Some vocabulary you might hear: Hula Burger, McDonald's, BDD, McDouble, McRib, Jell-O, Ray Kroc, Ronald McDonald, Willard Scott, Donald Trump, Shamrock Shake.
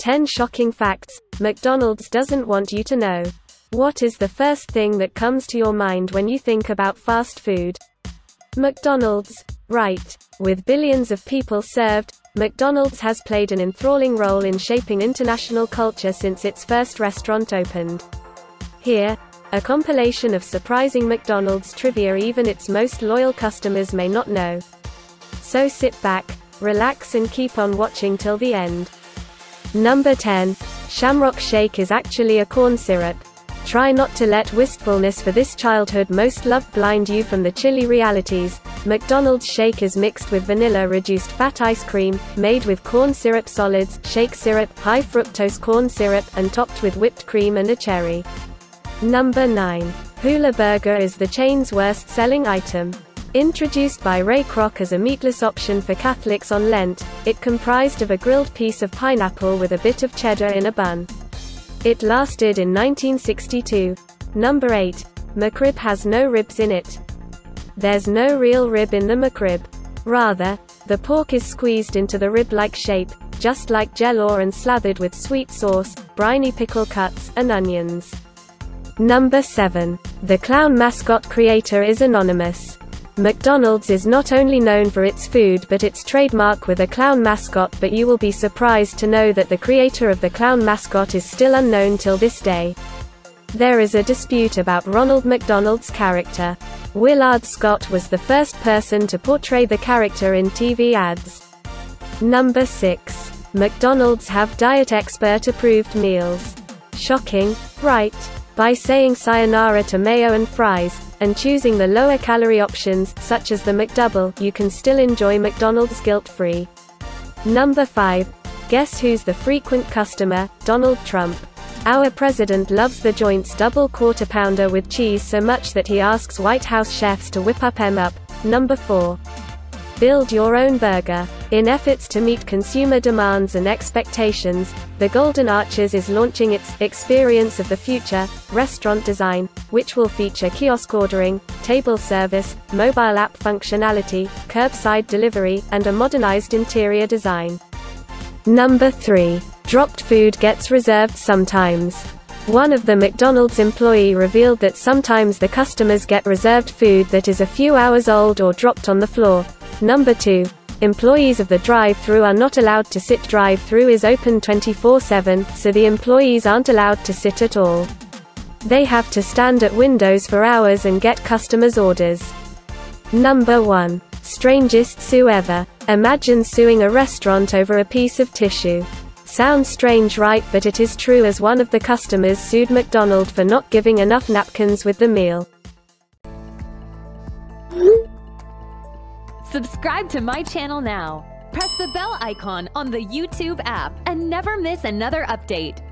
10 Shocking Facts McDonald's Doesn't Want You to Know. What is the first thing that comes to your mind when you think about fast food? McDonald's. Right. With billions of people served, McDonald's has played an enthralling role in shaping international culture since its first restaurant opened. Here, a compilation of surprising McDonald's trivia even its most loyal customers may not know. So sit back, relax and keep on watching till the end. Number 10. Shamrock Shake is actually a corn syrup. Try not to let wistfulness for this childhood most loved blind you from the chilly realities. McDonald's shake is mixed with vanilla reduced fat ice cream, made with corn syrup solids, shake syrup, high fructose corn syrup, and topped with whipped cream and a cherry. Number 9. Hula Burger is the chain's worst-selling item. Introduced by Ray Kroc as a meatless option for Catholics on Lent, it comprised of a grilled piece of pineapple with a bit of cheddar in a bun. It lasted in 1962. Number 8. McRib has no ribs in it. There's no real rib in the McRib. Rather, the pork is squeezed into the rib-like shape, just like Jell-O, and slathered with sweet sauce, briny pickle cuts, and onions. Number 7. The clown mascot creator is anonymous. McDonald's is not only known for its food but its trademark with a clown mascot, but you will be surprised to know that the creator of the clown mascot is still unknown till this day. There is a dispute about Ronald McDonald's character. Willard Scott was the first person to portray the character in TV ads. Number 6. McDonald's have diet expert-approved meals. Shocking, right? By saying sayonara to mayo and fries, and choosing the lower-calorie options, such as the McDouble, you can still enjoy McDonald's guilt-free. Number 5. Guess who's the frequent customer? Donald Trump. Our president loves the joint's double quarter-pounder with cheese so much that he asks White House chefs to whip up up. Number 4. Build your own burger. In efforts to meet consumer demands and expectations, the Golden Arches is launching its Experience of the Future restaurant design, which will feature kiosk ordering, table service, mobile app functionality, curbside delivery, and a modernized interior design. Number 3. Dropped food gets reserved sometimes. One of the McDonald's employee revealed that sometimes the customers get reserved food that is a few hours old or dropped on the floor. Number 2. Employees of the drive-thru are not allowed to sit. Drive-thru is open 24/7, so the employees aren't allowed to sit at all. They have to stand at windows for hours and get customers' orders. Number 1. Strangest sue ever. Imagine suing a restaurant over a piece of tissue. Sounds strange, right? But it is true, as one of the customers sued McDonald's for not giving enough napkins with the meal. Subscribe to my channel now. Press the bell icon on the YouTube app and never miss another update.